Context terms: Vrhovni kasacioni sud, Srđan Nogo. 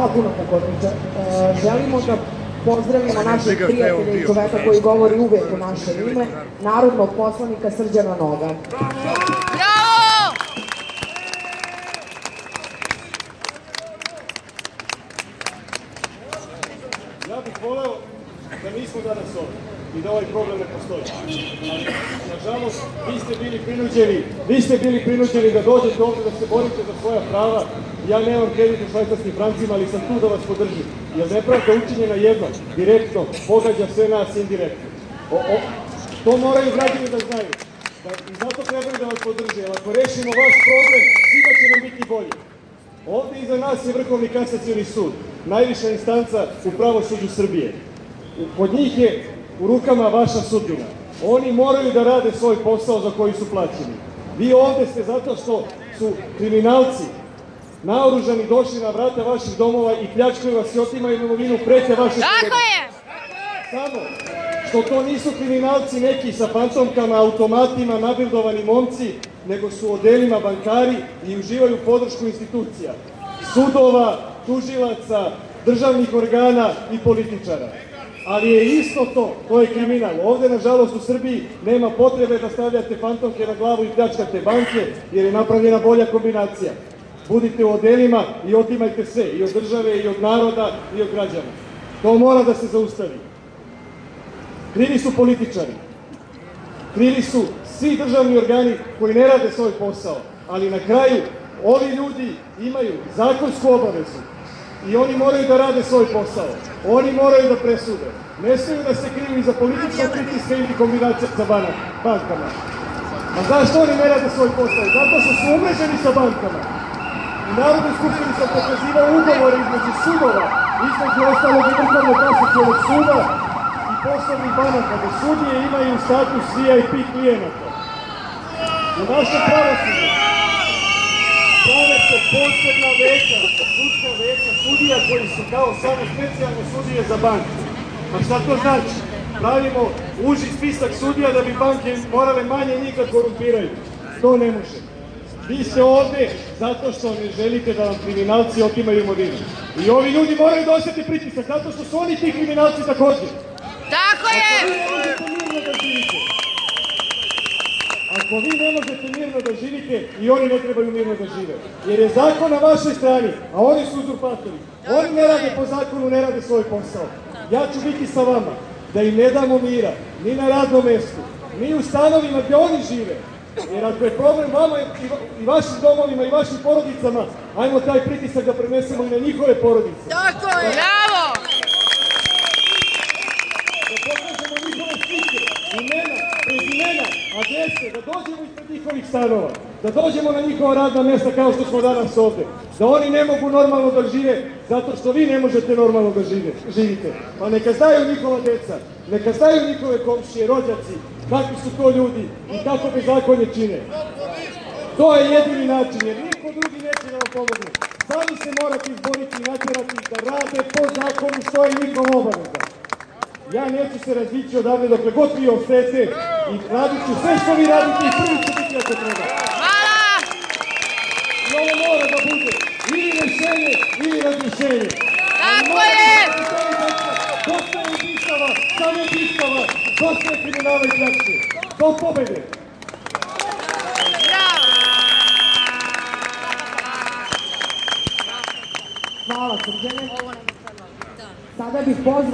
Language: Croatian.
Hvala puno, takođe. Želimo da pozdravimo naših prijatelja i čoveka koji govori uvek u naše ime, narodnog poslanika Srđana Noga. Ja bih voleo da nismo danas ovdje i da ovaj problem ne postoji. Nažalost, vi ste bili prinuđeni da dođete ovdje da se borite za svoja prava. Ja nemam kredit u švajcarskim francima, ali sam tu da vas podržim. Jer nepravda učinjena jednom, direktno, pogađa sve nas indirektno. To moraju građani da znaju. I zato trebaju da vas podrže, jer ako rešimo vaš problem, svima će nam biti bolje. Ovde iza nas je Vrhovni kasacioni sud, najviša instanca u pravosuđu Srbije. Pod njih je u rukama vaša sudbina. Oni moraju da rade svoj posao za koji su plaćeni. Vi ovde ste zato što su kriminalci naoružani došli na vrata vaših domova i pljačkaju vas i otimaju imovinu, prete vaše slobode. Samo što to nisu kriminalci neki sa fantomkama, automatima, nabildovani momci, nego su u odelima bankari i uživaju podršku institucija, sudova, tužilaca, državnih organa i političara. Ali je isto to, to je kriminal. Ovde, nažalost, u Srbiji nema potrebe da stavljate fantomke na glavu i pljačkate banke, jer je napravljena bolja kombinacija. Budite u odelima i otimajte sve, i od države, i od naroda, i od građana. To mora da se zaustavi. Krivi su političari. Krivi su svi državni organi koji ne rade svoj posao. Ali na kraju, ovi ljudi imaju zakonsku obavezu. I oni moraju da rade svoj posao. Oni moraju da presude. Ne smeju da se kriju i za političke pritiske ili kombinacije sa bankama. A zašto oni ne rade svoj posao? Zato što su umreženi sa bankama. U Narodnoj skupštini sam pokazivao ugovore između sudova, između ostalog i Vrhovnog kasacionog suda i poslovnih banaka, gde sudije imaju status VIP klijenata. U našoj pravosuđu prave se posebna veća, sudska veća sudija koji su kao samo specijalne sudije za banke. A šta to znači? Pravimo uži spisak sudija da bi banke morale manje njih da korumpiraju. To ne može. Vi ste ovde zato što ne želite da vam kriminalci otimaju imovinu. I ovi ljudi moraju da osete pritisak zato što su oni ti kriminalci takođe. Tako je! Ako vi ne možete mirno da živite, i oni ne trebaju mirno da žive. Jer je zakon na vašoj strani, a oni su uzurpatori. Oni ne rade po zakonu, ne rade svoj posao. Ja ću biti sa vama da im ne damo mira, ni na radnom mestu, ni u stanovima gde oni žive. Jer ako je problem vama i vašim domovima i vašim porodicama, ajmo taj pritisak da prenesemo i na njihove porodice. Tako je! Bravo! Da pokažemo njihove slike, imena, prezimena, adrese, da dođemo ispred njihovih stanova, da dođemo na njihova radna mesta kao što smo danas ovde, da oni ne mogu normalno da žive zato što vi ne možete normalno da živite. Pa neka znaju njihova deca, neka znaju njihove komšije, rođaci, kakvi su to ljudi i kako bi zakonje čine. To je jedini način, jer niko drugi neće da vam pomogne. Sami se morate izboriti i natjerati da rade po zakonu što je njihov obaveza. Ja neću se razvići odavde dokle god vi ostajete i radit ću sve što vi radite i prvi ću biti ako treba. I ovo mora da bude ili rešenje ili razrešenje. Tako je! Dosta je ubistava, samo ubistava, dosta je kriminala i pljačke. Do pobede! Hvala, Srđane. Sada bih pozvala...